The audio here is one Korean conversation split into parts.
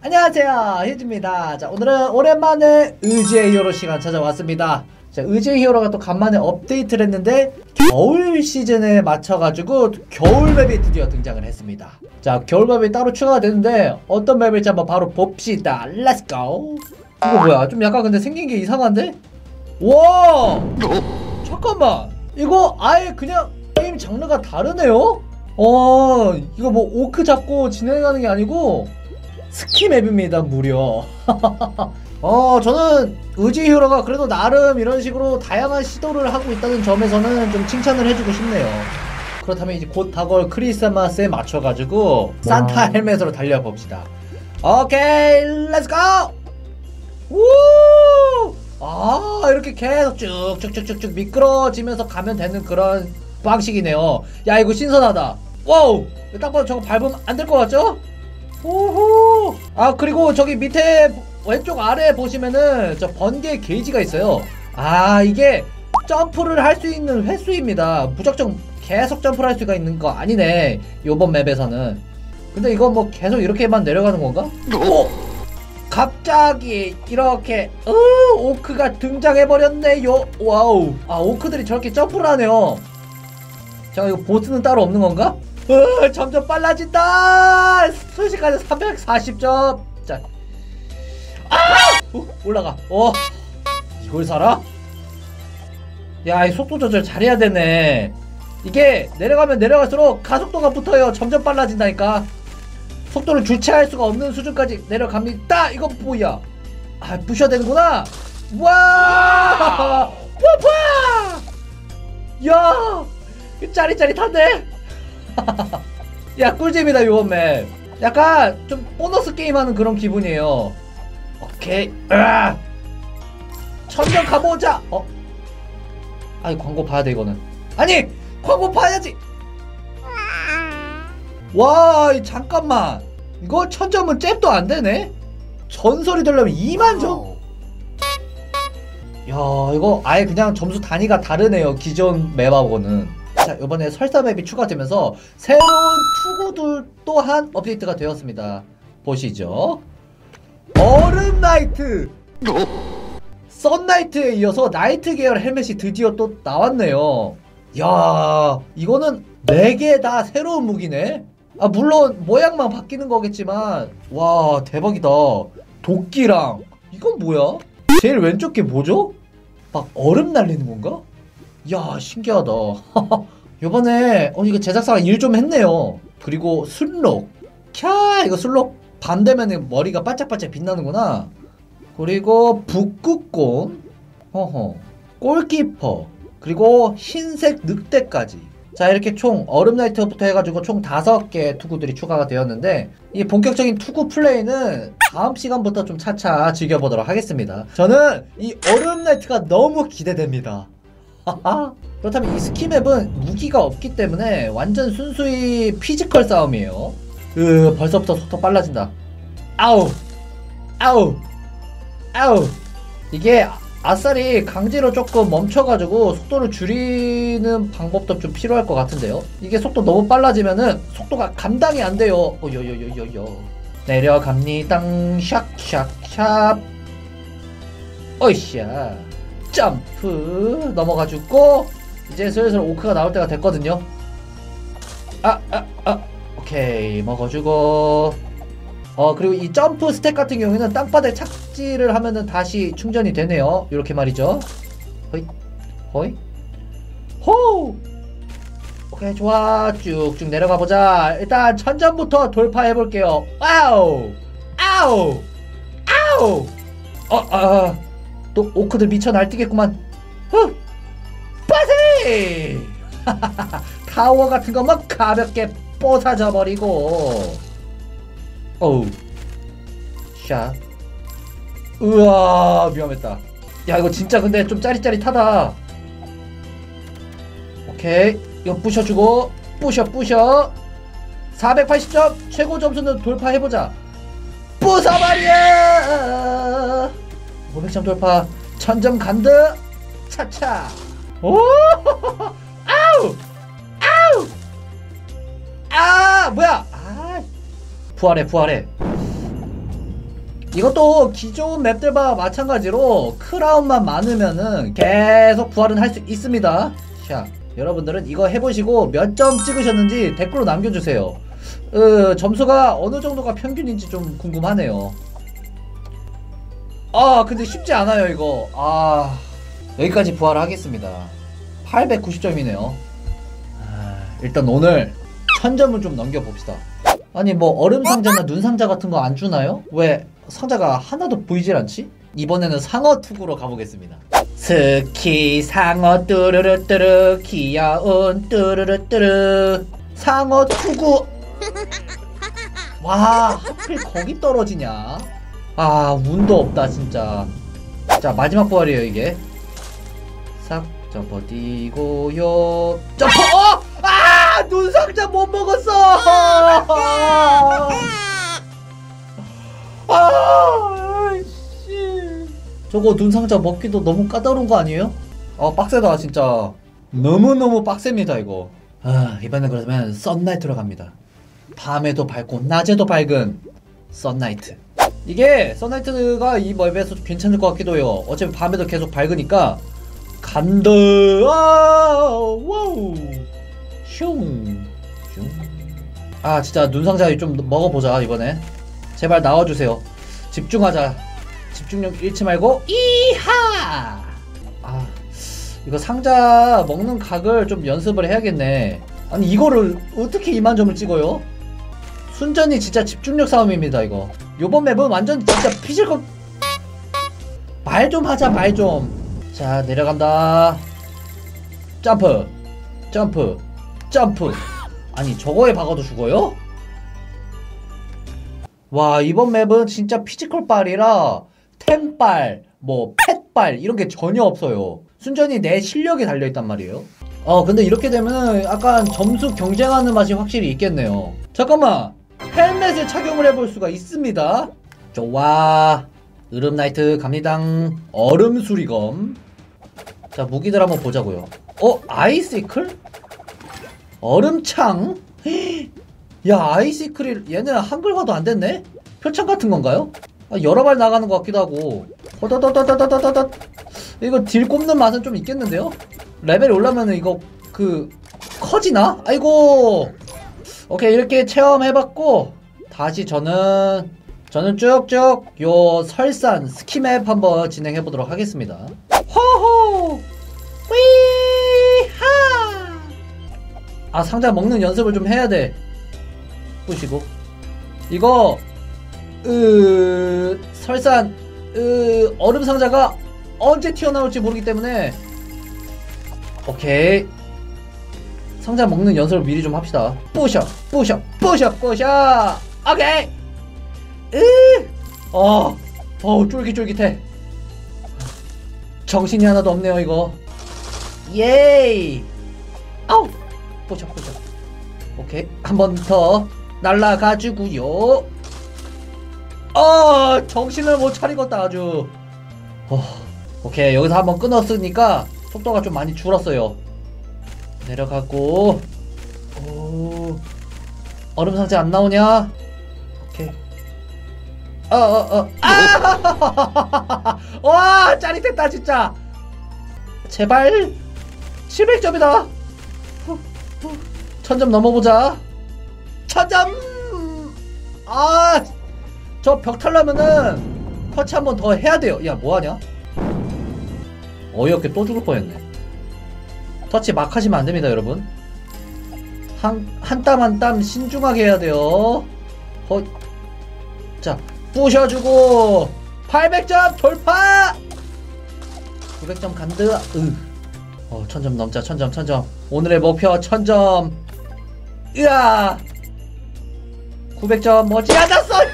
안녕하세요, 히즈입니다. 자, 오늘은 오랜만에 의지의 히어로 시간 찾아왔습니다. 자, 의지의 히어로가 또 간만에 업데이트를 했는데 겨울 시즌에 맞춰가지고 겨울 맵이 드디어 등장을 했습니다. 자, 겨울 맵이 따로 추가가 되는데 어떤 맵일지 한번 바로 봅시다. 렛츠고. 이거 뭐야, 좀 약간 근데 생긴 게 이상한데? 와, 잠깐만, 이거 아예 그냥 게임 장르가 다르네요? 이거 뭐 오크 잡고 진행하는 게 아니고 스키 맵입니다, 무려. 저는 의지의 히어로가 그래도 나름 이런 식으로 다양한 시도를 하고 있다는 점에서는 좀 칭찬을 해주고 싶네요. 그렇다면 이제 곧 다가올 크리스마스에 맞춰가지고 산타 헬멧으로 달려봅시다. 오케이, 렛츠고! 우! 아, 이렇게 계속 쭉쭉쭉쭉쭉 미끄러지면서 가면 되는 그런 방식이네요. 야, 이거 신선하다. 와우! 딱 봐도 저거 밟으면 안 될 것 같죠? 오호! 아, 그리고 저기 밑에 왼쪽 아래에 보시면은 저 번개 게이지가 있어요. 아, 이게 점프를 할 수 있는 횟수입니다. 무작정 계속 점프를 할 수가 있는 거 아니네, 요번 맵에서는. 근데 이거 뭐 계속 이렇게만 내려가는 건가? 오! 갑자기 이렇게 오크가 등장해버렸네요. 와우. 아, 오크들이 저렇게 점프를 하네요. 잠깐, 이거 보스는 따로 없는 건가? 점점 빨라진다! 순식간에 340점! 자, 올라가. 이걸 사라? 야, 이 속도 조절 잘해야 되네. 이게 내려가면 내려갈수록 가속도가 붙어요. 점점 빨라진다니까. 속도를 주체할 수가 없는 수준까지 내려갑니다. 이거 뭐야? 아, 부셔야 되는구나. 와! 와파! 야! 짜릿짜릿한데? 야, 꿀잼이다, 요번 맵. 약간 좀 보너스 게임하는 그런 기분이에요. 오케이. 천정 가보자. 아니, 광고 봐야돼, 이거는. 아니, 광고 봐야지. 와, 잠깐만, 이거 1000점은 잽도 안되네? 전설이 되려면 2만점? 야, 이거 아예 그냥 점수 단위가 다르네요, 기존 맵하고는. 자, 이번에 설사 맵이 추가되면서 새로운 투구들 또한 업데이트가 되었습니다. 보시죠. 얼음 나이트! 썬나이트에 이어서 나이트 계열 헬멧이 드디어 또 나왔네요. 이야, 이거는 4개 다 새로운 무기네? 아, 물론 모양만 바뀌는 거겠지만, 와, 대박이다. 도끼랑, 이건 뭐야? 제일 왼쪽 게 뭐죠? 막 얼음 날리는 건가? 이야, 신기하다. 요번에 이거 제작사가 일 좀 했네요. 그리고 술록. 캬, 이거 술록 밤 되면 머리가 반짝반짝 빛나는구나. 그리고 북극곰, 허허, 골키퍼, 그리고 흰색 늑대까지. 자, 이렇게 총 얼음나이트부터 해가지고 총 5개의 투구들이 추가가 되었는데, 이 본격적인 투구 플레이는 다음 시간부터 좀 차차 즐겨보도록 하겠습니다. 저는 이 얼음나이트가 너무 기대됩니다. 그렇다면 이 스키맵은 무기가 없기 때문에 완전 순수히 피지컬 싸움이에요. 벌써부터 속도 빨라진다. 아우! 아우! 아우! 이게 아싸리 강제로 조금 멈춰가지고 속도를 줄이는 방법도 좀 필요할 것 같은데요. 이게 속도 너무 빨라지면은 속도가 감당이 안 돼요. 요요요요요. 내려갑니다. 샥샥샥. 어이씨야. 점프 넘어가지고 이제 슬슬 오크가 나올 때가 됐거든요. 오케이, 먹어주고. 그리고 이 점프 스택 같은 경우에는 땅바닥에 착지를 하면은 다시 충전이 되네요. 이렇게 말이죠. 허이 허이 호우. 오케이, 좋아. 쭉쭉 내려가보자. 일단 1000점부터 돌파해볼게요. 아우 아우 아우. 또 오크들 미쳐 날뛰겠구만. 빠세! 타워 같은 거 막 가볍게 뽀사져 버리고. 어우. 샷. 우와, 위험했다. 야, 이거 진짜 근데 좀 짜릿짜릿하다. 오케이, 이거 부셔주고. 부셔. 480점 최고 점수는 돌파해보자. 부숴버려! 500점 돌파. 1000점 간드. 차차. 오! 아우! 아우! 아, 뭐야? 부활해. 이것도 기존 맵들과 마찬가지로 크라운만 많으면은 계속 부활은 할 수 있습니다. 자, 여러분들은 이거 해보시고 몇 점 찍으셨는지 댓글로 남겨주세요. 점수가 어느 정도가 평균인지 좀 궁금하네요. 아, 근데 쉽지 않아요 이거. 아, 여기까지 부활을 하겠습니다. 890점이네요 아, 일단 오늘 1000점을 좀 넘겨봅시다. 아니 뭐 얼음 상자나 눈 상자 같은 거 안 주나요? 왜 상자가 하나도 보이질 않지? 이번에는 상어 투구로 가보겠습니다. 스키 상어 뚜루루뚜루 귀여운 뚜루루뚜루 상어 투구. 와, 하필 거기 떨어지냐. 아, 운도 없다 진짜. 자, 마지막 부활이에요 이게. 싹 접어디고요 점프. 어! 아! 눈 상자 못 먹었어. 아, 씨. 저거 눈 상자 먹기도 너무 까다로운 거 아니에요? 아, 빡세다 진짜. 너무너무 빡셉니다 이거. 아, 이번엔 그러면 썬나이트로 갑니다. 밤에도 밝고 낮에도 밝은 썬나이트. 이게 썬나이트가 이 맵에서 괜찮을 것 같기도 해요. 어차피 밤에도 계속 밝으니까. 간다. 와우. 슝. 슝. 아, 진짜 눈상자 좀 먹어보자 이번에. 제발 나와주세요. 집중하자. 집중력 잃지 말고. 이하. 아, 이거 상자 먹는 각을 좀 연습을 해야겠네. 아니 이거를 어떻게 2만점을 찍어요? 순전히 진짜 집중력 싸움입니다 이거. 요번 맵은 완전 진짜 피질 것. 말 좀 하자 말 좀. 자, 내려간다. 점프 점프 점프. 아니 저거에 박아도 죽어요? 와, 이번 맵은 진짜 피지컬 빨이라 템빨 뭐 팻빨 이런게 전혀 없어요. 순전히 내 실력이 달려있단 말이에요. 근데 이렇게 되면 약간 점수 경쟁하는 맛이 확실히 있겠네요. 잠깐만, 헬멧을 착용을 해볼 수가 있습니다. 좋아. 얼음 나이트 갑니다. 얼음 수리검. 자, 무기들 한번 보자고요. 아이시클? 얼음창? 야, 아이시클이 얘네는 한글화도 안 됐네? 표창 같은 건가요? 아, 여러 발 나가는 것 같기도 하고. 호다다다다다다다. 이거 딜 꼽는 맛은 좀 있겠는데요? 레벨이 올라면은 이거 커지나? 아이고. 오케이, 이렇게 체험해봤고 다시 저는 쭉쭉 요 설산 스키맵 한번 진행해보도록 하겠습니다. 호호. 위하. 아, 상자 먹는 연습을 좀 해야 돼. 보시고 이거 설산 얼음 상자가 언제 튀어나올지 모르기 때문에. 오케이, 상자 먹는 연습을 미리 좀 합시다. 뿌셔 뿌셔 뿌셔 뿌셔. 오케이. 쫄깃쫄깃해. 정신이 하나도 없네요 이거. 예이. 아우. 뿌셔 뿌셔. 오케이, 한 번 더 날라가지구요. 정신을 못 차리겠다 아주. 오케이, 여기서 한번 끊었으니까 속도가 좀 많이 줄었어요. 내려가고. 오, 얼음 상자 안 나오냐? 오케이. 아! 와, 짜릿했다 진짜. 제발 700점이다 1000점 넘어보자. 1000점! 아, 저 벽 탈려면은 터치 한 번 더 해야 돼요. 야, 뭐하냐? 어이없게 또 죽을 뻔했네. 터치 막 하시면 안됩니다 여러분. 한 땀 한 땀 신중하게 해야 돼요. 자, 부셔주고 800점 돌파! 900점 간다. 1000점 넘자. 1000점 오늘의 목표 1000점. 으아, 900점 머지 않았어요.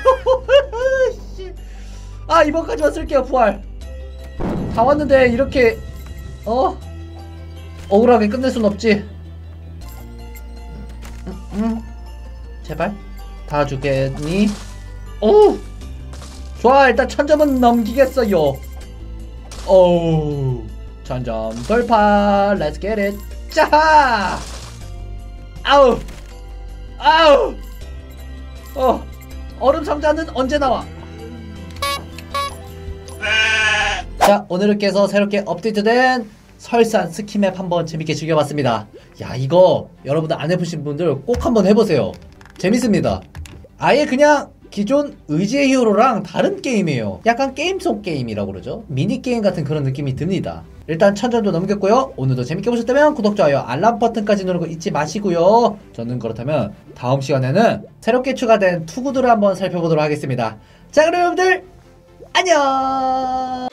아, 이번까지만 쓸게요. 부활 다 왔는데 이렇게 억울하게 끝낼 순 없지. 제발 다 주겠니? 오, 좋아. 일단 1000점은 넘기겠어요. 오, 1000점 돌파. Let's get it. 짜. 아우 아우. 얼음 상자는 언제 나와? 자, 오늘은 깨서 새롭게 업데이트된 설산 스키맵 한번 재밌게 즐겨봤습니다. 야, 이거 여러분들 안 해보신 분들 꼭 한번 해보세요. 재밌습니다. 아예 그냥 기존 의지의 히어로랑 다른 게임이에요. 약간 게임 속 게임이라고 그러죠. 미니게임 같은 그런 느낌이 듭니다. 일단 1000점도 넘겼고요. 오늘도 재밌게 보셨다면 구독, 좋아요, 알람 버튼까지 누르는 거 잊지 마시고요. 저는 그렇다면 다음 시간에는 새롭게 추가된 투구들을 한번 살펴보도록 하겠습니다. 자, 그럼 여러분들 안녕!